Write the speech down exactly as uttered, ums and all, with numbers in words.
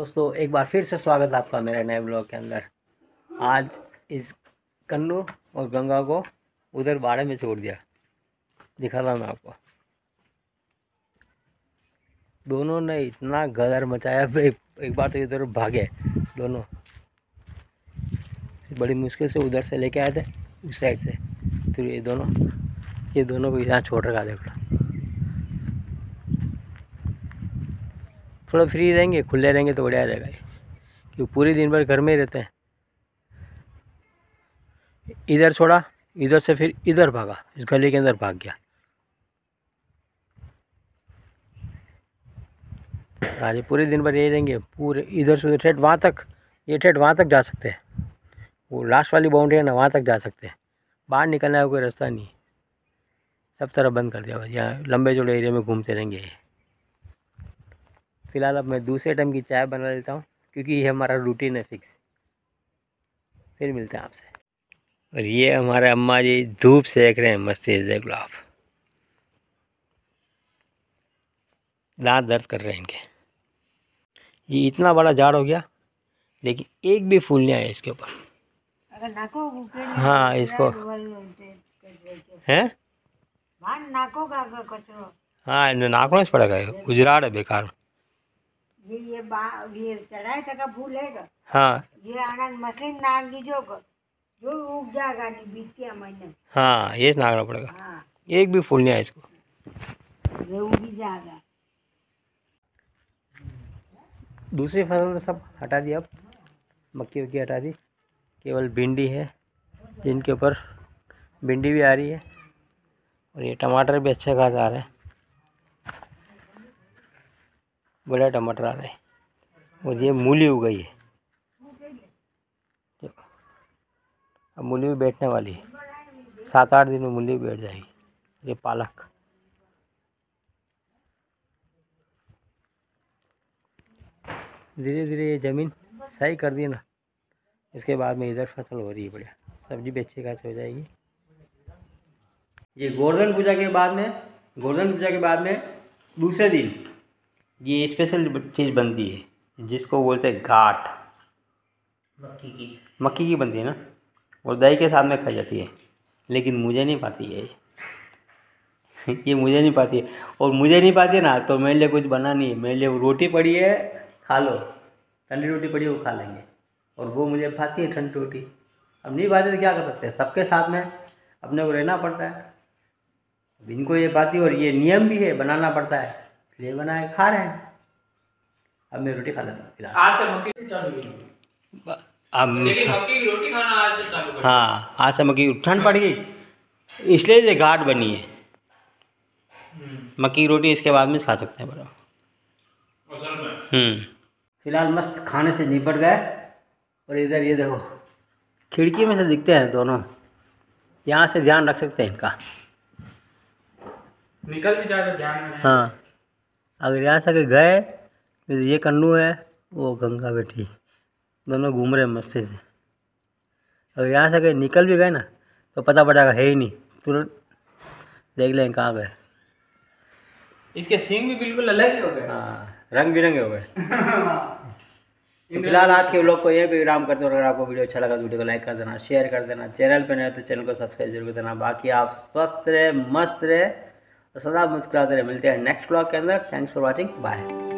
दोस्तों एक बार फिर से स्वागत है आपका मेरे नए ब्लॉग के अंदर। आज इस कन्नू और गंगा को उधर बाड़े में छोड़ दिया, दिखा रहा मैं आपको। दोनों ने इतना गदर मचाया, एक बार तो इधर भागे दोनों, बड़ी मुश्किल से उधर से लेके आए थे उस साइड से, फिर ये दोनों ये दोनों को यहाँ छोड़ रखा। देखो थोड़ा फ्री रहेंगे, खुले रहेंगे तो बढ़िया रहेगा, क्योंकि पूरे दिन भर घर में ही रहते हैं। इधर छोड़ा, इधर से फिर इधर भागा, इस गली के अंदर भाग गया। राजे पूरे दिन भर यही रहेंगे, पूरे इधर से ठेठ वहाँ तक, ये ठेठ वहाँ तक जा सकते हैं, वो लास्ट वाली बाउंड्री है ना, वहाँ तक जा सकते हैं। बाहर निकलने का कोई रास्ता नहीं, सब तरफ बंद कर दिया बस। यहाँ लंबे चौड़े एरिया में घूमते रहेंगे। फिलहाल अब मैं दूसरे टाइम की चाय बना लेता हूँ, क्योंकि ये हमारा रूटीन है फिक्स। फिर मिलते हैं आपसे। और ये हमारे अम्मा जी धूप सेक रहे हैं मस्ती से, देख लो आप। दांत दर्द कर रहे हैं इनके। ये इतना बड़ा झाड़ हो गया, लेकिन एक भी फूल नहीं आया इसके ऊपर। हाँ इसको हैं नाकों का कचरा, हाँ नाकों में पड़ा गया, गुजरात है बेकार। ये ये बा ये चढ़ाए तक भूलेगा। हाँ ये आनंद मशीन नाग दीजो को जो उग जाएगा नहीं बीतिया महीने। हाँ ये नागना पड़ेगा। हाँ एक भी फूल नहीं आया इसको, ये उग जाएगा। दूसरी फसल तो सब हटा दिया, अब मक्की वक्की हटा दी, केवल भिंडी है, जिनके ऊपर भिंडी भी आ रही है, और ये टमाटर भी अच्छे खासा आ रहे हैं, बड़ा टमाटर आ रहा है। और ये मूली उग गई है, अब मूली भी बैठने वाली है, सात आठ दिन में मूली भी बैठ जाएगी। ये पालक, धीरे धीरे ये ज़मीन सही कर दी ना, इसके बाद में इधर फसल हो रही है बढ़िया, सब्जी भी अच्छी खासी हो जाएगी। ये गोवर्धन पूजा के बाद में गोवर्धन पूजा के बाद में दूसरे दिन ये स्पेशल चीज़ बनती है, जिसको बोलते हैं घाट। मक्की की मक्की की बनती है ना, और दही के साथ में खाई जाती है, लेकिन मुझे नहीं पाती है ये मुझे नहीं पाती है, और मुझे नहीं पाती है ना, तो मेरे लिए कुछ बना नहीं है। मेरे लिए रोटी पड़ी है, खा लो, ठंडी रोटी पड़ी है वो खा लेंगे, और वो मुझे पाती है ठंडी रोटी। अब नहीं पाती तो क्या कर सकते हैं, सबके साथ में अपने को रहना पड़ता है। इनको ये पाती है, और ये नियम भी है, बनाना पड़ता है, ले बनाए खा रहे हैं। अब मैं रोटी खा लेता हूँ फिलहाल, अब रोटी खाना आज से चालू। हाँ आज से मक्की, ठंड पड़ गई इसलिए ये घाट बनी है। मक्की रोटी इसके बाद में खा सकते हैं बराबर। फिलहाल मस्त खाने से निपट गए, और इधर ये देखो खिड़की में से दिखते हैं दोनों, यहाँ से ध्यान रख सकते हैं इनका, निकल भी जाए तो ध्यान। हाँ अगर यहाँ से गए तो ये कन्नू है, वो गंगा बैठी, दोनों घूम रहे मस्ती से। अगर यहाँ से गए निकल भी गए ना तो पता पड़ेगा है ही नहीं, तुरंत देख लें कहाँ गए। इसके सींग भी बिल्कुल अलग ही हो गए। हाँ रंग बिरंगे हो गए। तो फिलहाल आज के व्लॉग को यह भी विराम करते हो। अगर आपको वीडियो अच्छा लगा तो वीडियो को लाइक कर देना, शेयर कर देना, चैनल पर नए तो चैनल को सब्सक्राइब जरूर करना। बाकी आप स्वस्थ रहे, मस्त रहे, तो सदा मुस्कुराते रहे। मिलते हैं नेक्स्ट ब्लॉग के अंदर। Thanks for watching, bye.